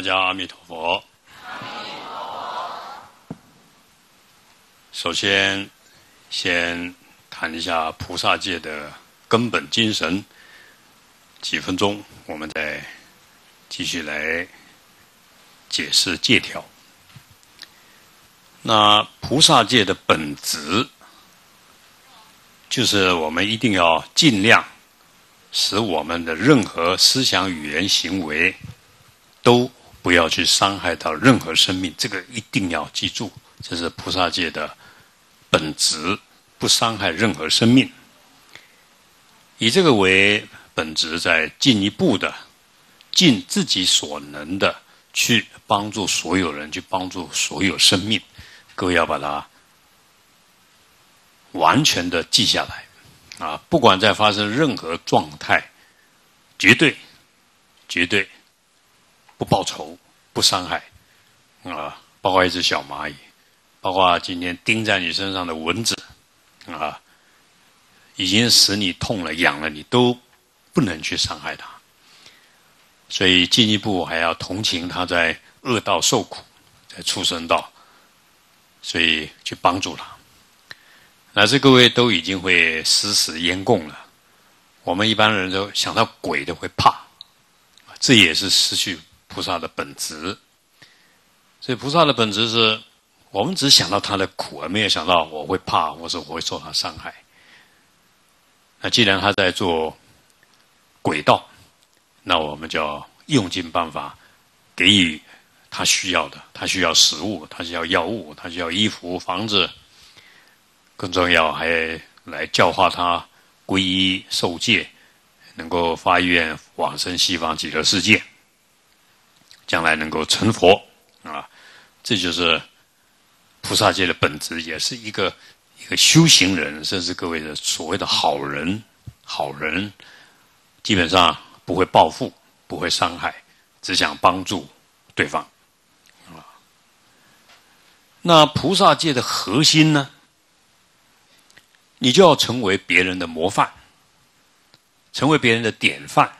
大家阿弥陀佛。首先，先谈一下菩萨戒的根本精神。几分钟，我们再继续来解释戒条。那菩萨戒的本质，就是我们一定要尽量使我们的任何思想、语言、行为都不要去伤害到任何生命，这个一定要记住，这是菩萨戒的本质，不伤害任何生命。以这个为本质，再进一步的，尽自己所能的去帮助所有人，去帮助所有生命。各位要把它完全的记下来。不管在发生任何状态，绝对不报仇，不伤害，包括一只小蚂蚁，包括今天盯在你身上的蚊子，已经使你痛了、痒了，你都不能去伤害它。所以进一步还要同情它在恶道受苦，在畜生道，所以去帮助它。乃至各位都已经会施食烟供了，我们一般人都想到鬼都会怕，这也是失去菩萨的本质。所以菩萨的本质是我们只想到他的苦，而没有想到我会怕，或是我会受他伤害。那既然他在做鬼道，那我们就要用尽办法给予他需要的。他需要食物，他需要药物，他需要衣服、房子，更重要还来教化他皈依受戒，能够发愿往生西方极乐世界，将来能够成佛这就是菩萨戒的本质，也是一个修行人，甚至各位的所谓的好人。好人基本上不会报复，不会伤害，只想帮助对方那菩萨戒的核心呢，你就要成为别人的模范，成为别人的典范。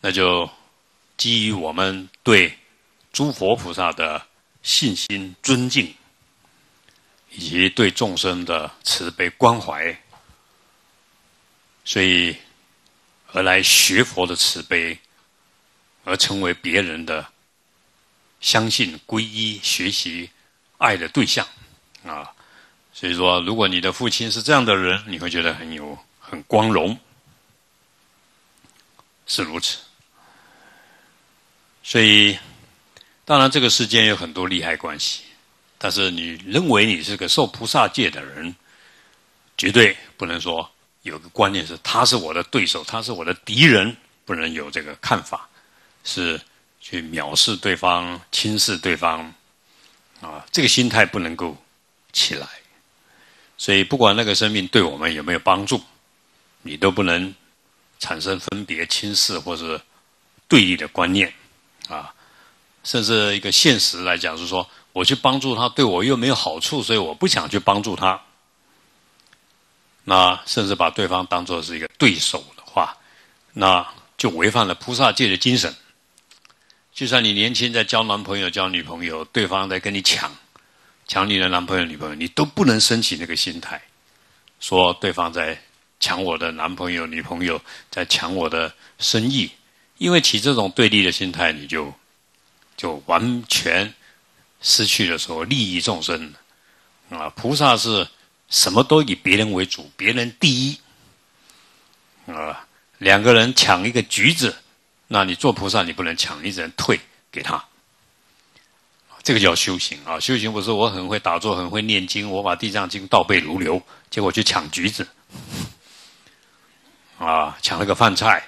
那就基于我们对诸佛菩萨的信心、尊敬，以及对众生的慈悲关怀，所以而来学佛的慈悲，而成为别人的相信、皈依、学习、爱的对象所以说，如果你的父亲是这样的人，你会觉得很光荣，是如此。所以，当然这个世间有很多利害关系，但是你认为你是个受菩萨戒的人，绝对不能说有个观念是他是我的对手，他是我的敌人，不能有这个看法，是去藐视对方、轻视对方这个心态不能够起来。所以不管那个生命对我们有没有帮助，你都不能产生分别、轻视或是对立的观念甚至一个现实来讲是说，我去帮助他对我又没有好处，所以我不想去帮助他。那甚至把对方当作是一个对手的话，那就违反了菩萨戒的精神。就算你年轻在交男朋友、交女朋友，对方在跟你抢你的男朋友、女朋友，你都不能升起那个心态，说对方在抢我的男朋友、女朋友，在抢我的生意。因为起这种对立的心态，你就完全失去了说利益众生菩萨是什么都以别人为主，别人第一两个人抢一个橘子，那你做菩萨你不能抢，你只能退给他。这个叫修行修行不是我很会打坐、很会念经，我把地藏经倒背如流，结果去抢橘子抢了个饭菜。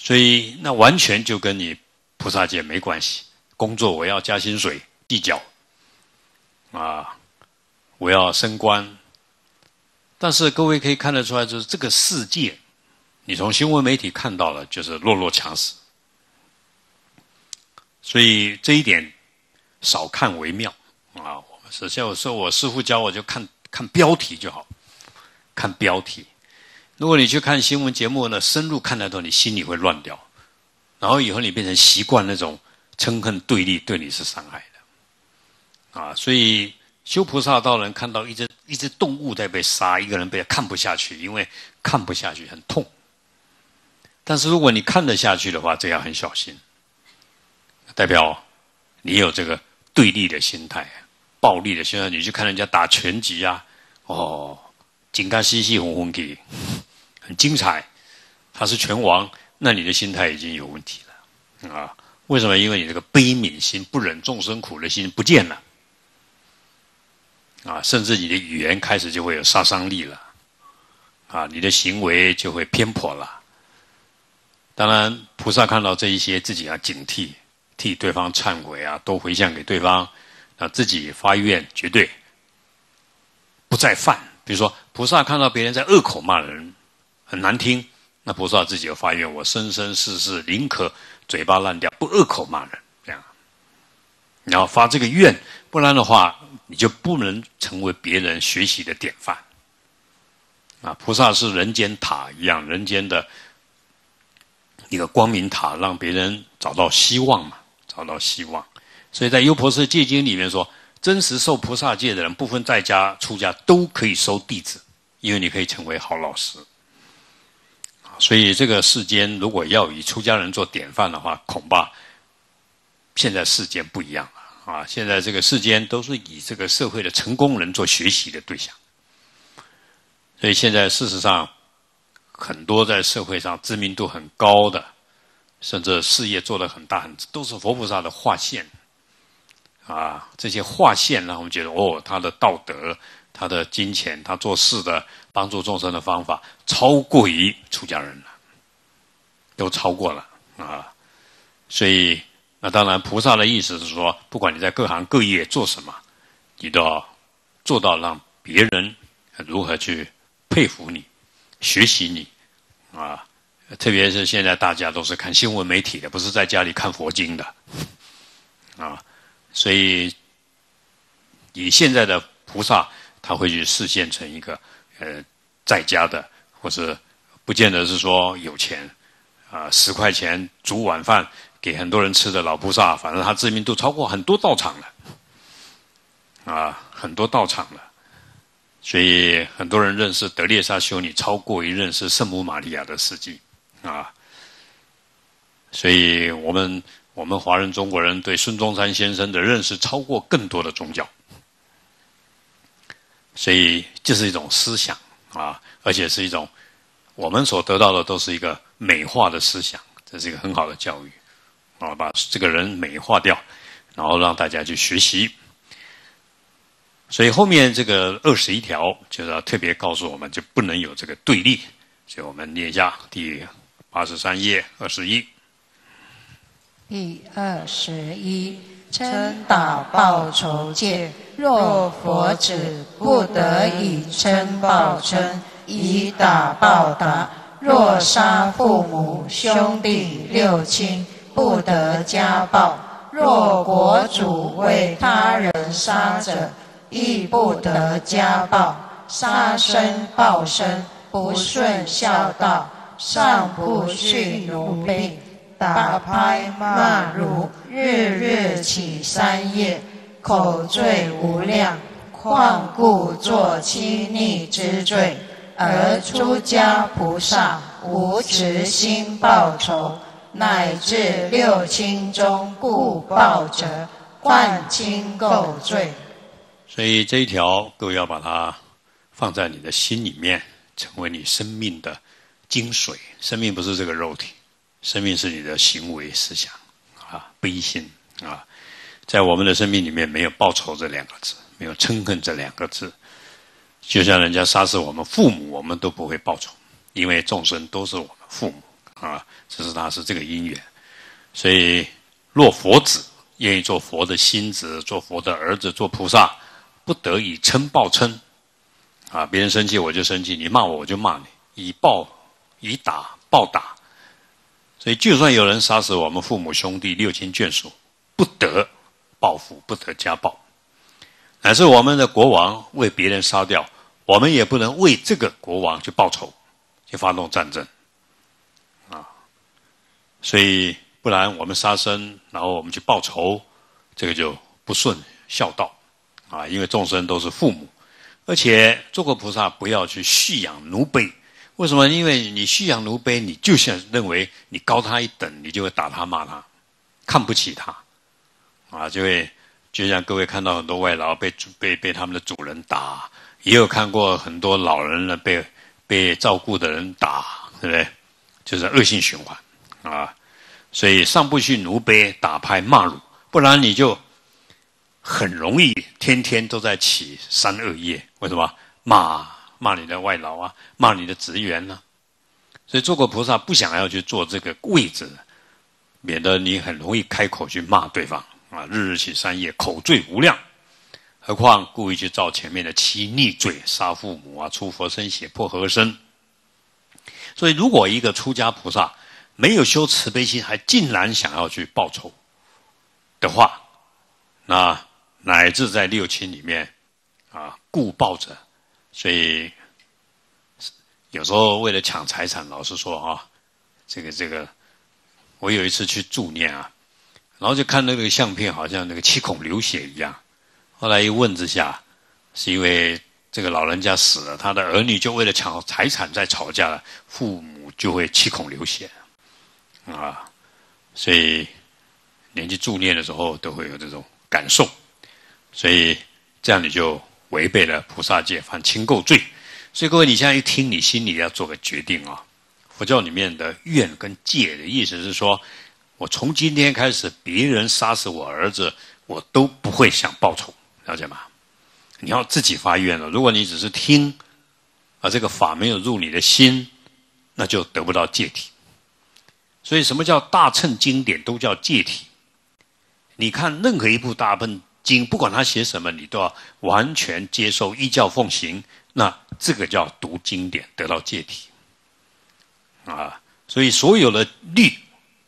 所以那完全就跟你菩萨戒没关系。工作我要加薪水计较我要升官。但是各位可以看得出来，就是这个世界你从新闻媒体看到了，就是弱肉强食。所以这一点少看为妙我们首先我师父教我就看标题就好，看标题。如果你去看新闻节目呢，深入看得到，你心里会乱掉。然后以后你变成习惯那种嗔恨对立，对你是伤害的啊。所以修菩萨道人看到一只动物在被杀，一个人被看不下去，因为看不下去很痛。但是如果你看得下去的话，这样很小心，代表你有这个对立的心态、暴力的心态。你去看人家打拳击啊，哦，金刚西西红红给，很精彩，他是拳王。那你的心态已经有问题了啊？为什么？因为你这个悲悯心、不忍众生苦的心不见了啊！甚至你的语言开始就会有杀伤力了啊！你的行为就会偏颇了。当然，菩萨看到这一些，自己要警惕，替对方忏悔啊，多回向给对方啊，自己发愿绝对不再犯。比如说，菩萨看到别人在恶口骂人，很难听。那菩萨自己有发愿，我生生世世宁可嘴巴烂掉，不恶口骂人，这样。你要发这个愿，不然的话，你就不能成为别人学习的典范。啊，菩萨是人间塔一样，人间的一个光明塔，让别人找到希望嘛，找到希望。所以在《优婆塞戒经》里面说，真实受菩萨戒的人，不分在家出家都可以收弟子，因为你可以成为好老师。所以这个世间如果要以出家人做典范的话，恐怕现在世间不一样了啊！现在这个世间都是以这个社会的成功人做学习的对象，所以现在事实上很多在社会上知名度很高的，甚至事业做得很大，都是佛菩萨的化现啊！这些化现让我们觉得哦，他的道德、他的金钱、他做事的帮助众生的方法，超过于出家人了，都超过了啊！所以，那当然，菩萨的意思是说，不管你在各行各业做什么，你都要做到让别人如何去佩服你、学习你啊！特别是现在大家都是看新闻媒体的，不是在家里看佛经的啊！所以，以现在的菩萨，他会去示现成一个在家的，或是不见得是说有钱啊，10块钱煮晚饭给很多人吃的老菩萨，反正他知名度超过很多道场了啊，很多道场了。所以很多人认识德列莎修女，超过于认识圣母玛利亚的事迹啊。所以我们华人中国人对孙中山先生的认识，超过更多的宗教。所以这是一种思想啊，而且是一种我们所得到的都是一个美化的思想，这是一个很好的教育啊，把这个人美化掉，然后让大家去学习。所以后面这个21条就是要特别告诉我们，就不能有这个对立。所以我们念一下第83页21。第21。称导报仇戒，若佛子不得以称报称，以打报答。若杀父母兄弟六亲，不得家暴。若国主为他人杀者，亦不得家暴。杀生报身，不顺孝道，上不恤奴婢，打拍骂辱，日日起3夜，口罪无量，况故作欺逆之罪。而出家菩萨无慈心报仇，乃至六亲中故报者，患亲垢罪。所以这一条各位要把它放在你的心里面，成为你生命的精髓。生命不是这个肉体，生命是你的行为思想啊，悲心啊，在我们的生命里面没有报仇这2个字，没有嗔恨这2个字。就像人家杀死我们父母，我们都不会报仇，因为众生都是我们父母啊，只是他是这个因缘。所以，若佛子愿意做佛的心子，做佛的儿子，做菩萨，不得以嗔报嗔啊，别人生气我就生气，你骂我我就骂你，以打报打。所以，就算有人杀死我们父母、兄弟、六亲眷属，不得报复，不得家暴；乃至我们的国王为别人杀掉，我们也不能为这个国王去报仇，去发动战争啊。所以，不然我们杀生，然后我们去报仇，这个就不顺孝道啊！因为众生都是父母，而且诸国菩萨不要去蓄养奴婢。为什么？因为你蓄养奴婢，你就想认为你高他一等，你就会打他骂他，看不起他啊！就会就像各位看到很多外劳被他们的主人打，也有看过很多老人呢被照顾的人打，对不对？就是恶性循环啊！所以上不去奴婢，打拍骂辱，不然你就很容易天天都在起三恶业。为什么？骂你的外劳啊，骂你的职员啊。所以诸国菩萨不想要去做这个位置，免得你很容易开口去骂对方啊，日日起三业，口罪无量。何况故意去造前面的七逆罪，杀父母啊，出佛身血，破和身。所以如果一个出家菩萨没有修慈悲心，还竟然想要去报仇的话，那乃至在六亲里面啊，故报者，所以有时候为了抢财产，老实说啊，这个，我有一次去助念啊，然后就看那个相片，好像那个七孔流血一样。后来一问之下，是因为这个老人家死了，他的儿女就为了抢财产在吵架了，父母就会七孔流血。啊，所以连去助念的时候都会有这种感受，所以这样你就违背了菩萨戒，犯亲垢罪。所以各位，你现在一听，你心里要做个决定啊。佛教里面的愿跟戒的意思是说，我从今天开始，别人杀死我儿子，我都不会想报仇，了解吗？你要自己发愿了。如果你只是听，而这个法没有入你的心，那就得不到戒体。所以什么叫大乘经典都叫戒体，你看任何一部大乘经，不管他写什么，你都要完全接受依教奉行，那这个叫读经典得到戒体啊。所以所有的律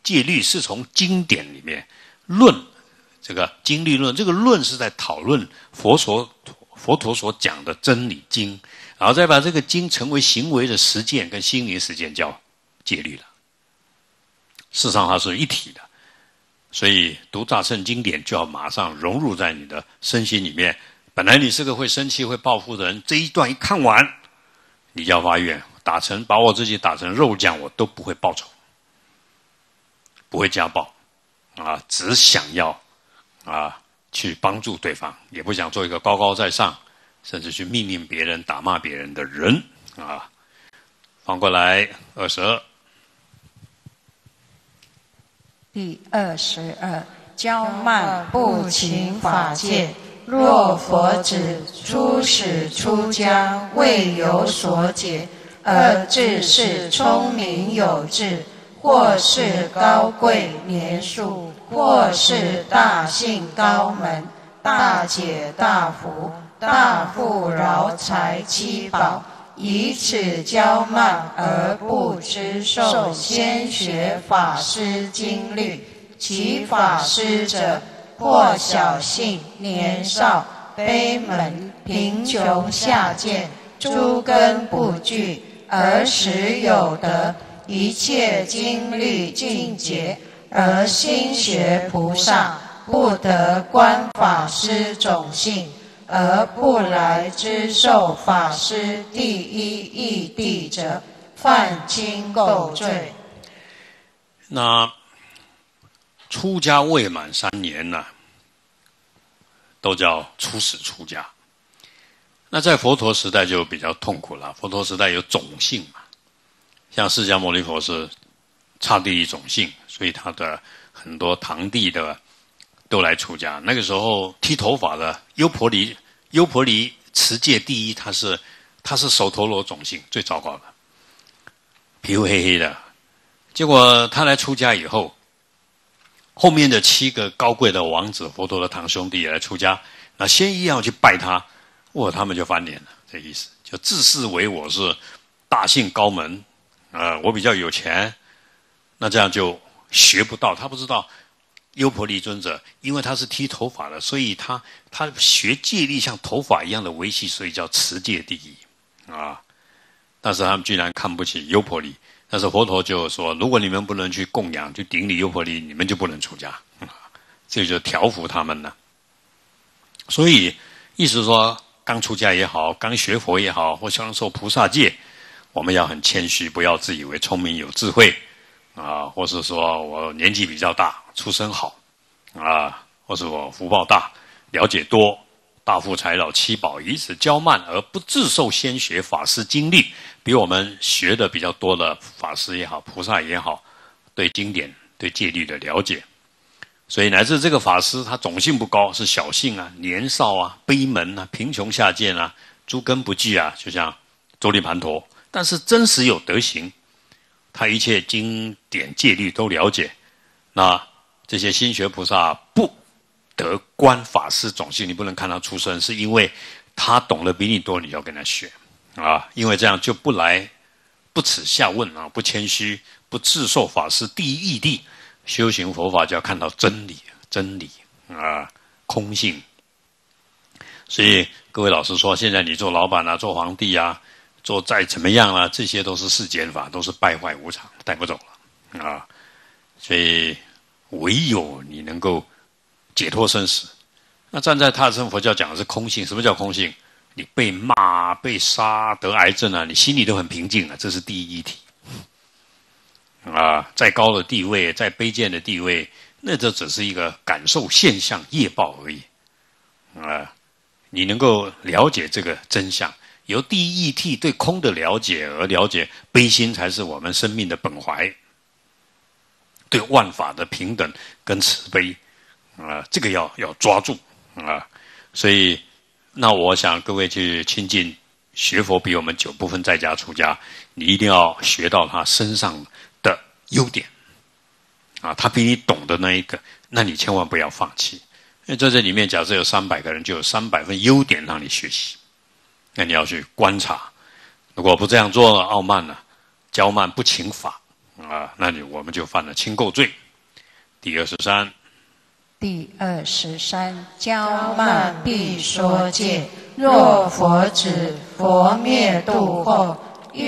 戒律是从经典里面论，这个经律论，这个论是在讨论佛陀所讲的真理经，然后再把这个经成为行为的实践跟心灵实践叫戒律了。事实上它是一体的，所以读大乘经典就要马上融入在你的身心里面。本来你是个会生气会报复的人，这一段一看完，你就要发愿，把我自己打成肉酱，我都不会报仇，不会家暴啊，只想要啊去帮助对方，也不想做一个高高在上甚至去命令别人打骂别人的人啊。翻过来22，第22，骄慢不勤法戒，若佛子出使出家，未有所解，而自是聪明有智，或是高贵年数，或是大姓高门，大解大福，大富饶财七宝，以此骄慢而不知受先学法师经律，其法师者，或小姓年少，卑门贫穷下贱，诸根不具，而时有得一切经律尽解，而心学菩萨，不得观法师种性，而不来知受法师第一义谛者，犯亲垢罪。那出家未满3年呢，都叫出使出家。那在佛陀时代就比较痛苦了。佛陀时代有种姓嘛，像释迦牟尼佛是刹帝利种姓，所以他的很多堂弟的都来出家。那个时候剃头发的优婆离持戒第一，他是首陀罗种姓，最糟糕的，皮肤黑黑的。结果他来出家以后，后面的7个高贵的王子，佛陀的堂兄弟也来出家，那先一样去拜他，他们就翻脸了。这意思就自视为我是大姓高门，我比较有钱，那这样就学不到。他不知道优婆离尊者，因为他是剃头发的，所以他学戒律像头发一样的维系，所以叫持戒第一啊。但是他们居然看不起优婆离，但是佛陀就说，如果你们不能去供养、去顶礼优婆离，你们就不能出家，这就调伏他们了。所以，意思说，刚出家也好，刚学佛也好，或享受菩萨戒，我们要很谦虚，不要自以为聪明有智慧啊，或是说我年纪比较大，出身好啊，或是我福报大，了解多。大富财老七宝，以此骄慢而不自受先学法师经历，比我们学的比较多的法师也好，菩萨也好，对经典、对戒律的了解，所以乃至这个法师他种性不高，是小性啊、年少啊、悲门啊、贫穷下贱啊、诸根不具啊，就像周利盘陀，但是真实有德行，他一切经典戒律都了解，那这些新学菩萨不。得观法师种性，你不能看他出身，是因为他懂得比你多，你要跟他学啊，因为这样就不耻下问啊，不谦虚，不自受法师第一义地，修行佛法就要看到真理啊，空性。所以各位老师说，现在你做老板啊，做皇帝啊，做再怎么样啊，这些都是世间法，都是败坏无常，带不走了啊。所以唯有你能够。解脱生死，那站在大乘佛教讲的是空性。什么叫空性？你被骂、被杀、得癌症啊，你心里都很平静啊，这是第一义体啊。再高的地位，再卑贱的地位，那这只是一个感受现象业报而已啊。你能够了解这个真相，由第一义体对空的了解而了解悲心才是我们生命的本怀，对万法的平等跟慈悲。啊，这个要抓住啊！所以，那我想各位去亲近学佛比我们久，不分在家出家，你一定要学到他身上的优点啊！他比你懂的那一个，那你千万不要放弃，因为在这里面，假设有300个人，就有300份优点让你学习。那你要去观察，如果不这样做了，傲慢了、骄慢不勤法啊，那我们就犯了轻垢罪。第23。第23，骄慢必说戒。若佛指佛灭度后，欲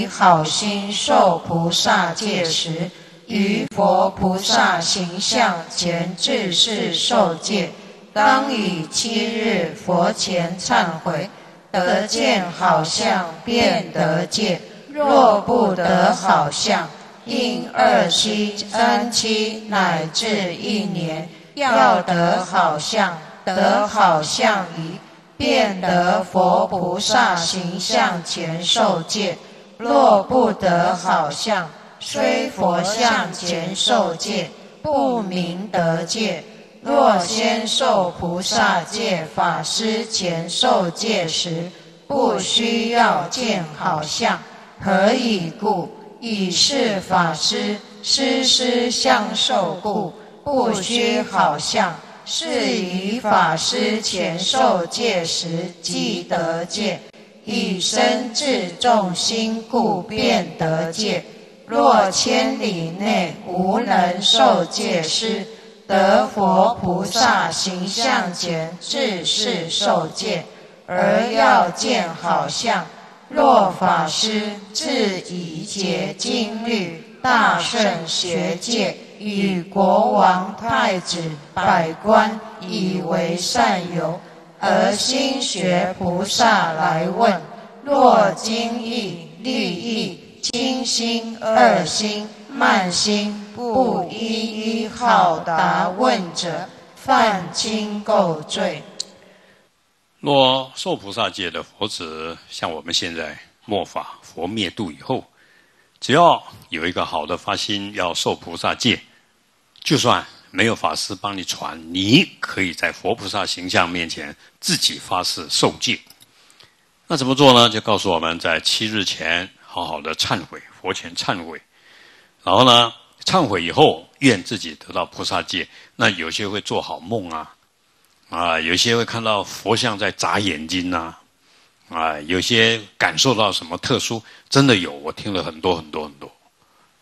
以好心受菩萨戒时，于佛菩萨形象前至是受戒，当以7日佛前忏悔，得见好相便得戒。若不得好相，应2期、3期乃至1年。要得好相，得好相宜，便得佛菩萨形象前受戒。若不得好相，虽佛像前受戒，不明得戒。若先受菩萨戒法师前受戒时，不需要见好相。何以故？以是法师师师相受故。不须好相，是以法师前受戒时即得戒，以身自重心故便得戒。若1000里内无能受戒师，得佛菩萨形象前至是受戒，而要见好相。若法师自以解经律、大圣学戒，与国王、太子、百官以为善由，而新学菩萨来问，若精意、利益、清心、二心、慢心不一一好答问者，犯轻垢罪。若受菩萨戒的佛子，像我们现在末法佛灭度以后，只要有一个好的发心要受菩萨戒，就算没有法师帮你传，你可以在佛菩萨形象面前自己发誓受戒。那怎么做呢？就告诉我们在7日前好好的忏悔，佛前忏悔，然后呢，忏悔以后愿自己得到菩萨戒。那有些会做好梦啊，有些会看到佛像在眨眼睛啊，有些感受到什么特殊，真的有，我听了很多。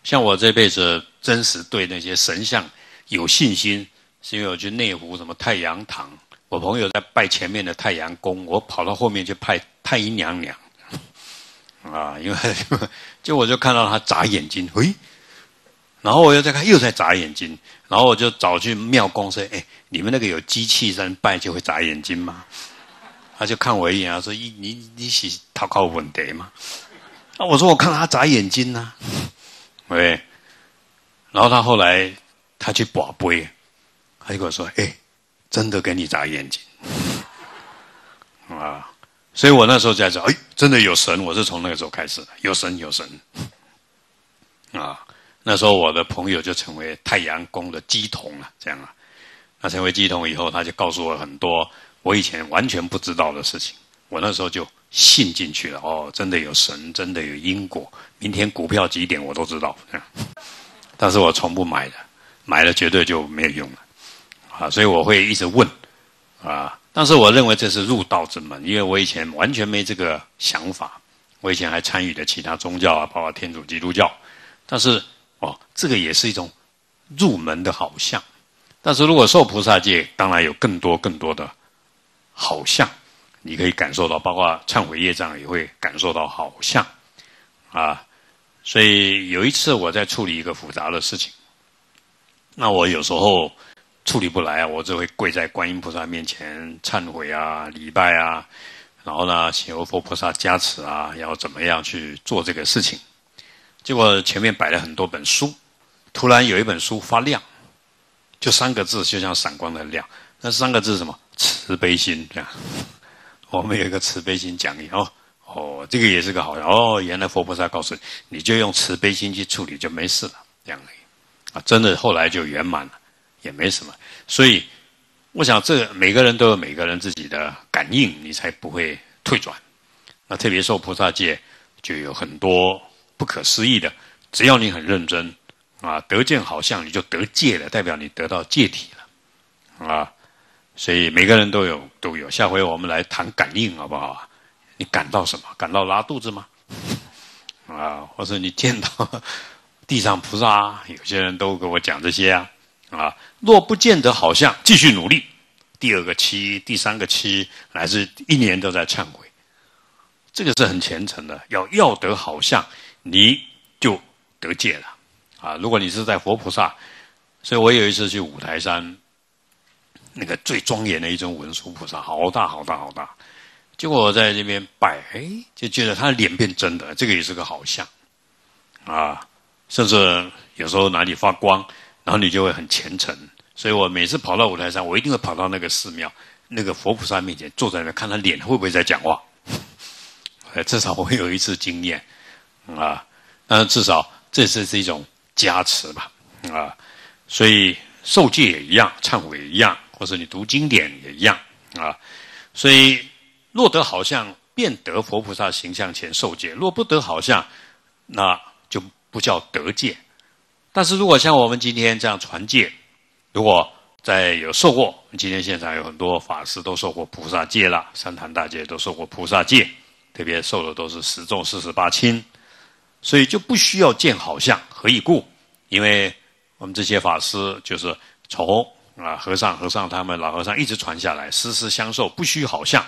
像我这辈子真实对那些神像有信心，是因为我去内湖什么太阳堂，我朋友在拜前面的太阳宫，我跑到后面去拜太阴娘娘，啊，因为就我就看到他眨眼睛，喂、哎，然后我又再看，又在眨眼睛，然后我就找去庙公说，哎，你们那个有机器人拜就会眨眼睛吗？他就看我一眼，他说，你是讨靠问题吗？啊，我说我看他眨眼睛啊，喂，然后他后来他去拔杯，他就跟我说，哎，真的给你眨眼睛，啊。所以我那时候在讲，哎，真的有神！我是从那个时候开始的，有神有神，啊，那时候我的朋友就成为太阳宫的乩童了，这样啊，那成为乩童以后，他就告诉我很多我以前完全不知道的事情，我那时候就信进去了。哦，真的有神，真的有因果，明天股票几点我都知道，这样，但是我从不买的，买了绝对就没有用了，啊，所以我会一直问，啊。但是我认为这是入道之门，因为我以前完全没这个想法。我以前还参与了其他宗教啊，包括天主、基督教。但是哦，这个也是一种入门的好像。但是如果受菩萨戒，当然有更多的好像，你可以感受到，包括忏悔业障也会感受到好像啊。所以有一次我在处理一个复杂的事情，那我有时候处理不来啊，我就会跪在观音菩萨面前忏悔啊、礼拜啊，然后呢，请佛菩萨加持啊，要怎么样去做这个事情？结果前面摆了很多本书，突然有一本书发亮，就三个字，就像闪光的亮。那三个字是什么？慈悲心，这样。我们有一个慈悲心讲义哦，哦，这个也是个好哦。原来佛菩萨告诉你，你就用慈悲心去处理就没事了，这样而已啊，真的后来就圆满了。也没什么，所以我想，这每个人都有每个人自己的感应，你才不会退转。那特别受菩萨戒，就有很多不可思议的。只要你很认真啊，得见好像你就得戒了，代表你得到戒体了啊。所以每个人都有。下回我们来谈感应，好不好？你感到什么？感到拉肚子吗？啊，或者你见到地上菩萨啊？有些人都跟我讲这些啊。啊，若不见得好像，继续努力。第二个期，第三个期，乃至一年都在忏悔，这个是很虔诚的。要得好像，你就得戒了啊！如果你是在佛菩萨，所以我有一次去五台山，那个最庄严的一尊文殊菩萨，好大好大好大。结果我在这边拜，哎，就觉得他的脸变真的，这个也是个好像啊。甚至有时候哪里发光。然后你就会很虔诚，所以我每次跑到五台山，我一定会跑到那个寺庙、那个佛菩萨面前，坐在那看他脸会不会在讲话。至少我有一次经验啊，但至少这是一种加持吧啊。所以受戒也一样，忏悔也一样，或者你读经典也一样啊。所以若得好像，便得佛菩萨形象前受戒；若不得好像，那就不叫得戒。但是如果像我们今天这样传戒，如果在有受过，今天现场有很多法师都受过菩萨戒了，三坛大戒都受过菩萨戒，特别受的都是十众48亲，所以就不需要见好像。何以故？因为我们这些法师就是从啊和尚他们老和尚一直传下来，时时相授，不需好像，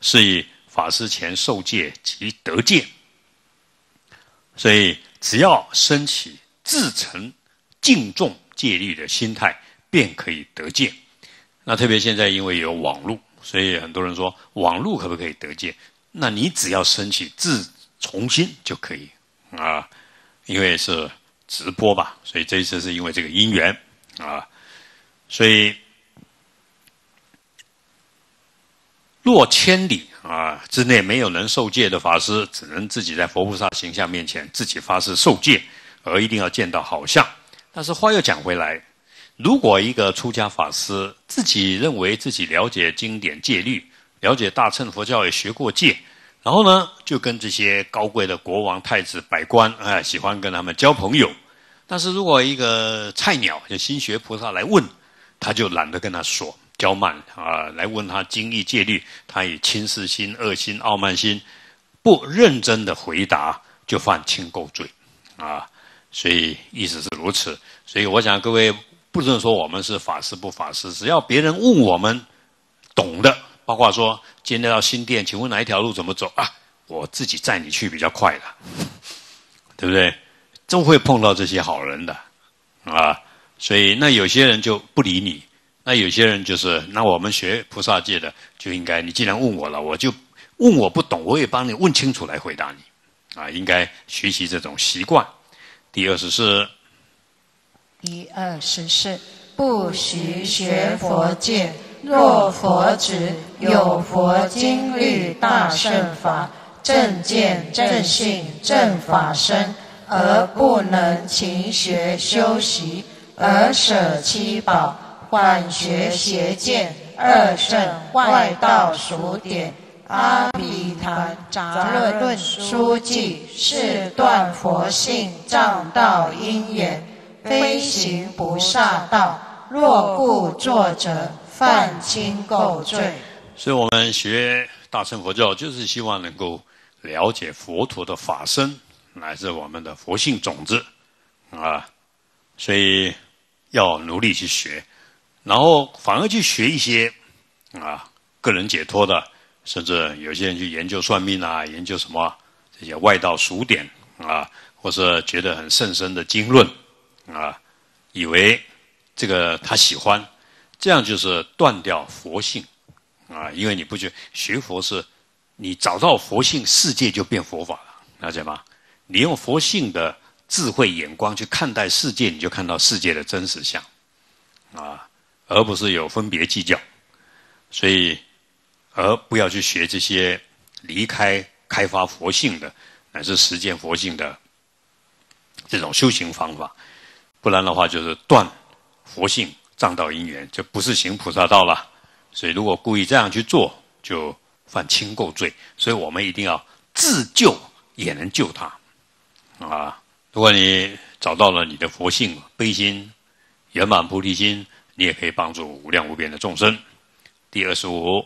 是以法师前受戒即得戒。所以只要升起自诚敬重戒律的心态，便可以得戒。那特别现在因为有网络，所以很多人说网络可不可以得戒？那你只要升起自从心就可以啊，因为是直播吧，所以这一次是因为这个因缘啊。所以若1000里啊之内没有能受戒的法师，只能自己在佛菩萨形象面前自己发誓受戒。而一定要见到好像。但是话又讲回来，如果一个出家法师自己认为自己了解经典戒律，了解大乘佛教也学过戒，然后呢就跟这些高贵的国王太子百官哎，喜欢跟他们交朋友，但是如果一个菜鸟就新学菩萨来问他，就懒得跟他说，骄慢啊，来问他经义戒律，他以轻视心、恶心、傲慢心，不认真的回答，就犯轻垢罪啊。所以意思是如此，所以我想各位不论说我们是法师不法师，只要别人问我们懂的，包括说今天到新店，请问哪一条路怎么走啊？我自己载你去比较快的，对不对？都会碰到这些好人的啊。所以那有些人就不理你，那有些人就是那我们学菩萨戒的就应该，你既然问我了，我就问我不懂，我也帮你问清楚来回答你啊。应该学习这种习惯。第二十四，不许学佛戒。若佛指有佛经律大乘法，正见正信正法身，而不能勤学修习，而舍七宝，缓学邪见，二圣外道数典，阿毗昙杂论书记，是断佛性障道因缘，非行不刹道，若故作者犯轻垢罪。所以我们学大乘佛教，就是希望能够了解佛陀的法身，乃至我们的佛性种子啊，所以要努力去学，然后反而去学一些啊个人解脱的，甚至有些人去研究算命啊，研究什么这些外道俗典啊，或是觉得很甚深的经论啊，以为这个他喜欢，这样就是断掉佛性啊。因为你不去学佛，是你找到佛性，世界就变佛法了，了解吗？你用佛性的智慧眼光去看待世界，你就看到世界的真实相啊，而不是有分别计较。所以而不要去学这些离开开发佛性的，乃至实践佛性的这种修行方法，不然的话就是断佛性障道因缘，就不是行菩萨道了。所以如果故意这样去做，就犯轻垢罪。所以我们一定要自救也能救他啊！如果你找到了你的佛性悲心、圆满菩提心，你也可以帮助无量无边的众生。第二十五，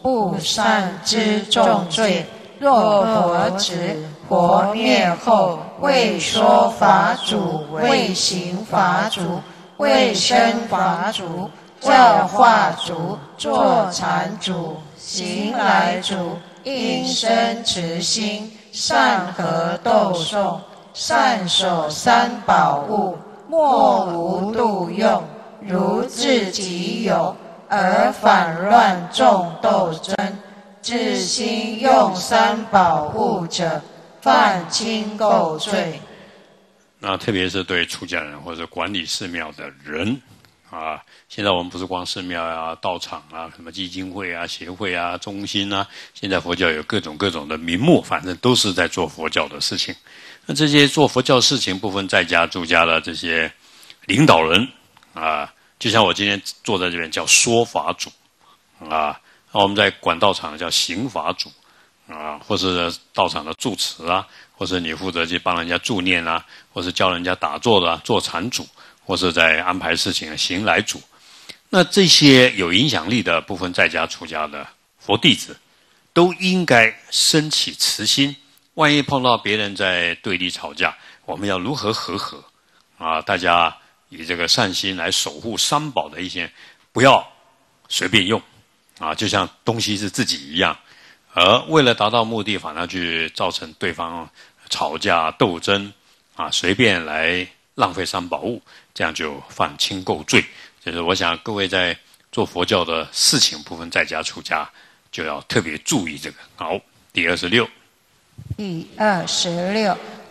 不善知重罪。若佛指佛灭后，未说法主，未行法主，未生法主，教化主，坐禅主，行来主，应生慈心，善合斗颂，善守三宝物，莫无度用，如自己有，而反乱众斗争，至心用三宝物者，犯轻垢罪。那特别是对出家人或者管理寺庙的人啊，现在我们不是光寺庙啊、道场啊、什么基金会啊、协会啊、中心啊，现在佛教有各种的名目，反正都是在做佛教的事情。那这些做佛教事情，不分在家住家的这些领导人啊，就像我今天坐在这边叫说法主啊，那我们在管道场叫行法主啊，或是道场的住持啊，或是你负责去帮人家助念啊，或是教人家打坐的坐禅主，或是在安排事情的行来主。那这些有影响力的部分在家出家的佛弟子，都应该升起慈心，万一碰到别人在对立吵架，我们要如何和合啊？大家以这个善心来守护三宝的一些，不要随便用啊，就像东西是自己一样，而为了达到目的，反而去造成对方吵架斗争啊，随便来浪费三宝物，这样就犯轻垢罪。就是我想各位在做佛教的事情部分在家出家，就要特别注意这个。好，第二十六，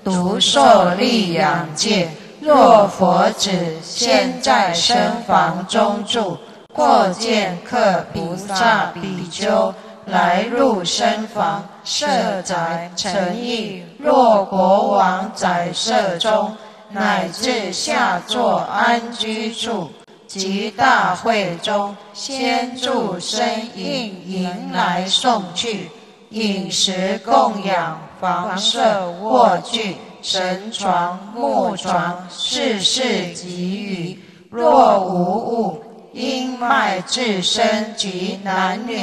独受利养戒。若佛指现在身房中住，或见客菩萨比丘来入身房舍宅城邑，若国王宅舍中，乃至下座安居处，及大会中，先助身应迎来送去，饮食供养，房舍卧具，神床木床，事事给予。若无物，因脉自身及男女